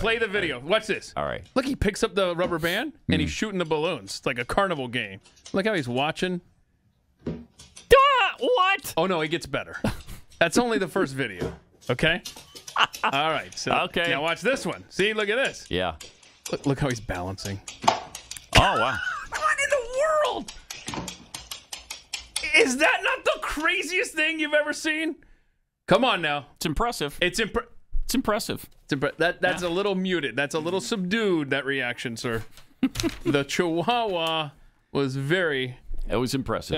Play the video. Watch this. All right. Look, he picks up the rubber band and he's shooting the balloons. It's like a carnival game. Look how he's watching. What? Oh no, it gets better. That's only the first video. Okay. All right. So okay. Now watch this one. See, look at this. Yeah. Look how he's balancing. Oh wow. What in the world? Is that not the craziest thing you've ever seen? Come on now. It's impressive. It's impressive. That's a little muted. That's a little subdued, that reaction, sir. The Chihuahua was very... It was impressive. Yeah.